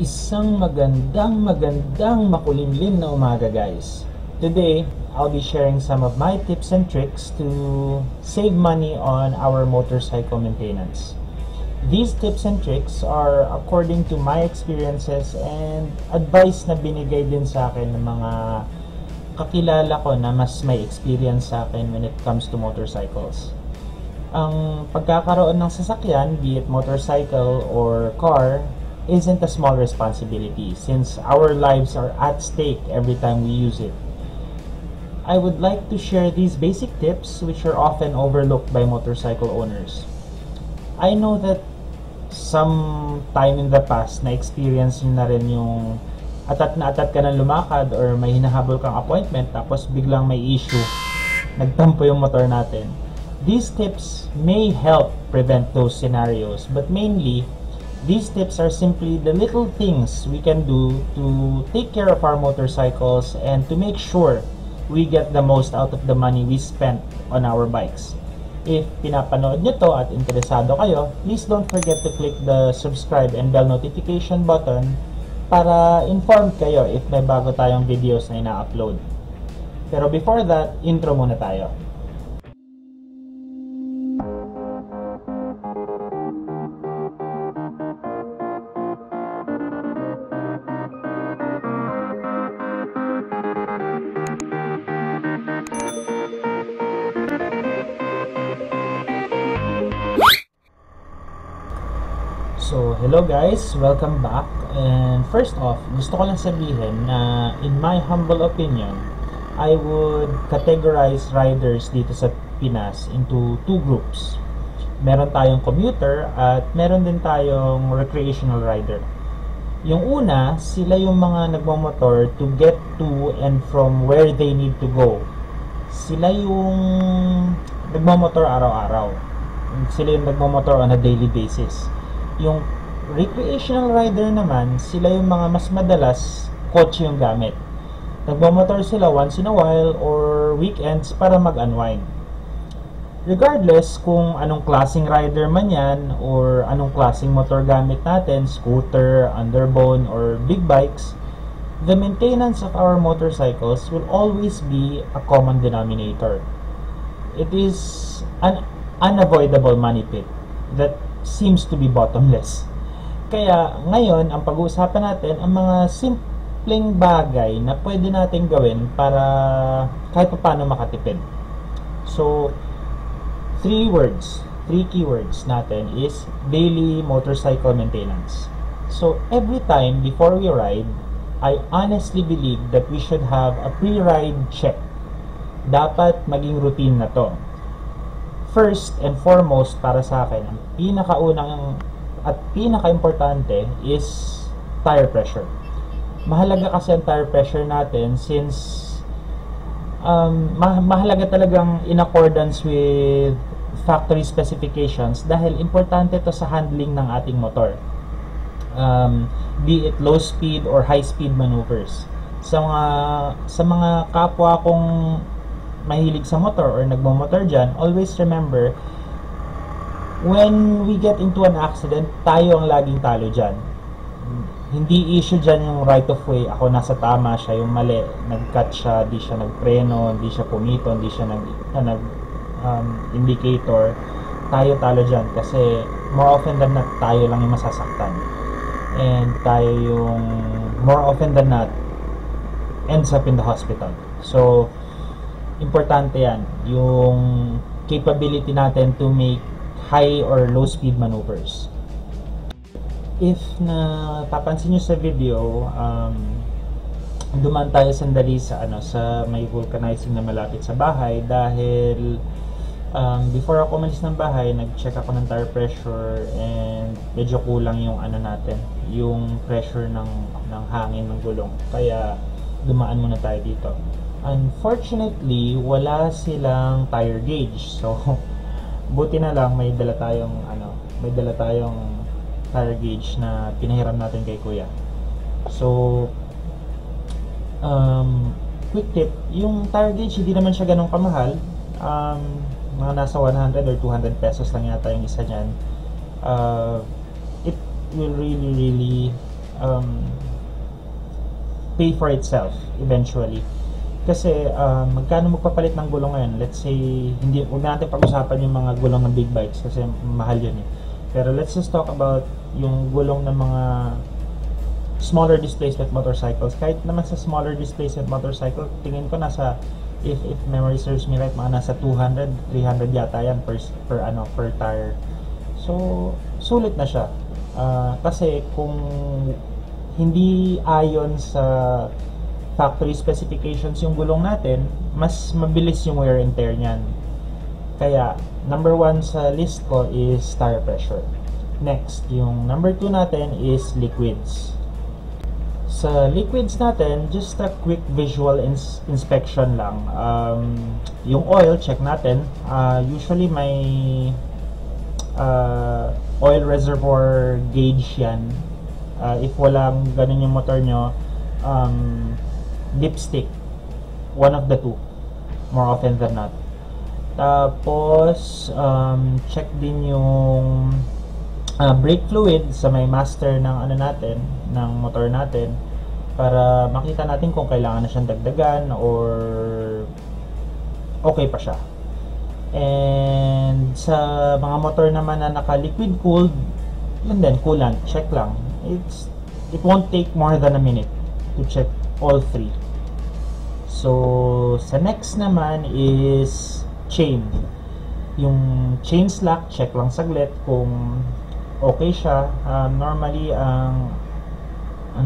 Isang magandang makulimlim na umaga, guys. Today, I'll be sharing some of my tips and tricks to save money on our motorcycle maintenance. These tips and tricks are according to my experiences and advice na binigay din sa akin ng mga kakilala ko na mas may experience sa akin when it comes to motorcycles. Ang pagkakaroon ng sasakyan, be it motorcycle or car, isn't a small responsibility since our lives are at stake every time we use it. I would like to share these basic tips which are often overlooked by motorcycle owners. I know that some time in the past na experience nyo na rin yung atat na atat ka ng lumakad or may hinahabol kang appointment tapos biglang may issue, nagtampo yung motor natin. These tips may help prevent those scenarios, but mainly these tips are simply the little things we can do to take care of our motorcycles and to make sure we get the most out of the money we spent on our bikes. If pinapanood nyo to at interesado kayo, please don't forget to click the subscribe and bell notification button para informed kayo if may bago tayong videos na ina-upload. Pero before that, intro muna tayo. So, hello guys! Welcome back! And first off, gusto ko lang sabihin na in my humble opinion, I would categorize riders dito sa Pinas into two groups. Meron tayong commuter at meron din tayong recreational rider. Yung una, sila yung mga nagmamotor to get to and from where they need to go. Sila yung nagmamotor araw-araw. Sila yung nagmamotor on a daily basis. Yung recreational rider naman, sila yung mga mas madalas kotse yung gamit. Nagmamotor sila once in a while or weekends para mag-unwind. Regardless kung anong klaseng rider man yan or anong klaseng motor gamit natin, scooter, underbone, or big bikes, the maintenance of our motorcycles will always be a common denominator. It is an unavoidable money pit that seems to be bottomless. Kaya ngayon, ang pag-uusapan natin ang mga simpleng bagay na pwede nating gawin para kahit paano makatipid. So, three keywords natin is daily motorcycle maintenance. So, every time before we ride, I honestly believe that we should have a pre-ride check. Dapat maging routine na to. First and foremost para sa akin, ang pinakaunang at pinaka-importante is tire pressure. Mahalaga kasi ang tire pressure natin since mahalaga talagang in accordance with factory specifications dahil importante to sa handling ng ating motor. Be it low speed or high speed maneuvers. Sa mga kapwa kong mahilig sa motor or nagmamotor dyan, always remember, when we get into an accident, tayo ang laging talo dyan. Hindi issue dyan yung right of way, ako nasa tama, siya yung mali, nag-cut siya, di siya nagpreno, di siya pumito, di siya nag-indicator, tayo talo dyan kasi more often than not, tayo lang yung masasaktan. And tayo yung more often than not ends up in the hospital. So, importante yan, yung capability natin to make high or low speed maneuvers. If napapansin nyo sa video, dumaan tayo sandali sa may vulcanizing na malapit sa bahay dahil before ako umalis ng bahay, nag-check ako ng tire pressure and medyo kulang yung natin, yung pressure ng hangin ng gulong. Kaya dumaan muna tayo dito. Unfortunately, wala silang tire gauge. So, buti na lang may dala tayong tire gauge na pinahiram natin kay Kuya. So, quick tip, yung tire gauge hindi naman siya ganun kamahal. Mga nasa 100 or 200 pesos lang yata yung isa niyan. It will really pay for itself eventually. Kasi magkano magpapalit ng gulong ngayon? Let's say, huwag natin pag-usapan yung mga gulong ng big bikes kasi mahal yun eh. Pero let's just talk about yung gulong ng mga smaller displacement motorcycles. Kahit naman sa smaller displacement motorcycle, tingin ko nasa, if memory serves me right, mga nasa 200, 300 yata yan per tire. So, sulit na siya. Kasi kung hindi ayon sa factory specifications yung gulong natin, mas mabilis yung wear and tear niyan. Kaya, number one sa list ko is tire pressure. Next, yung number two natin is liquids. Sa liquids natin, just a quick visual inspection lang. Yung oil, check natin. Usually may oil reservoir gauge yan. If walang ganun yung motor nyo, dipstick, one of the two more often than not. Tapos check din yung brake fluid sa may master ng ano natin, ng motor natin, para makita natin kung kailangan na siyang dagdagan or okay pa siya. And sa mga motor naman na naka liquid cooled, yun din, coolant, check lang. It won't take more than a minute to check all three. So sa next naman is chain. Yung chain slack, check lang saglit kung okay siya. Normally ang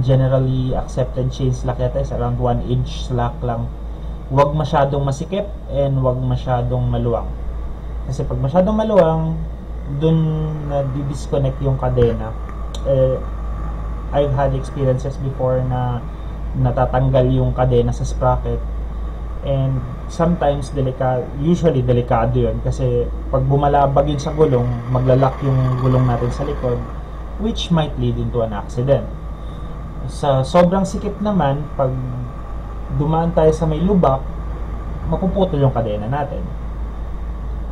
generally accepted chain slack yata is around 1 inch slack lang. Huwag masyadong masikip and huwag masyadong maluwang, kasi pag masyadong maluwang, dun na-disconnect yung kadena. I've had experiences before na natatanggal yung kadena sa sprocket, and sometimes usually delikado yun, kasi pag bumalabag yun sa gulong, maglalak yung gulong natin sa likod, which might lead into an accident. Sa sobrang sikip naman, pag dumaan tayo sa may lubak, mapuputol yung kadena natin.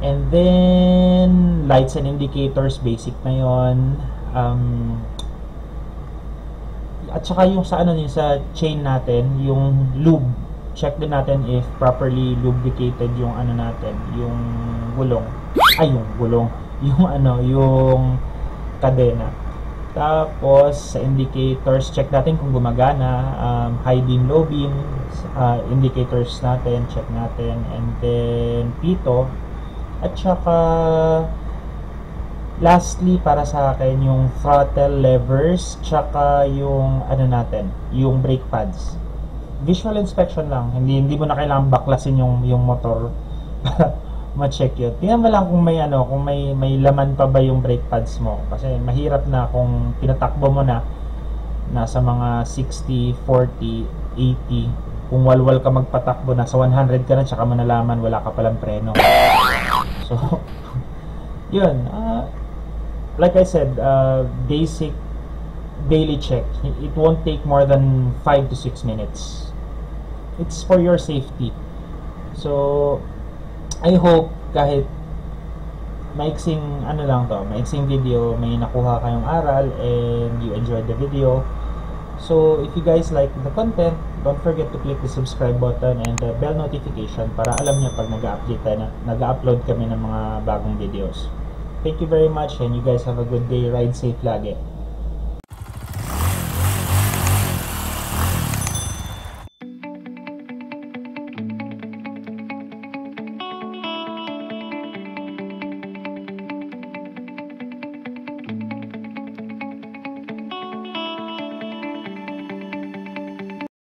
And then lights and indicators, basic na yun. At saka yung sa ano, yung sa chain natin, yung lube, check din natin if properly lubricated yung ano natin, yung gulong. Ay, yung gulong. Yung ano, yung kadena. Tapos sa indicators, check natin kung gumagana. High beam, low beam, indicators natin, check natin. And then pito. At saka lastly, para sa akin, yung throttle levers, tsaka yung ano natin, yung brake pads. Visual inspection lang. Hindi mo na kailangan baklasin yung motor para ma-check yun. Tingnan mo lang kung may ano, kung may laman pa ba yung brake pads mo. Kasi mahirap na kung pinatakbo mo na nasa mga 60, 40, 80. Kung walwal ka magpatakbo, nasa 100 ka na, tsaka mo nalaman wala ka palang preno. So, yun. Like I said, basic daily check. It won't take more than 5 to 6 minutes. It's for your safety. So, I hope kahit maiksing ano lang to, maiksing video, may nakuha kayong aral and you enjoyed the video. So, if you guys like the content, don't forget to click the subscribe button and the bell notification para alam niyo pag nag-upload kami ng mga bagong videos. Thank you very much, and you guys have a good day. Ride safe lagi.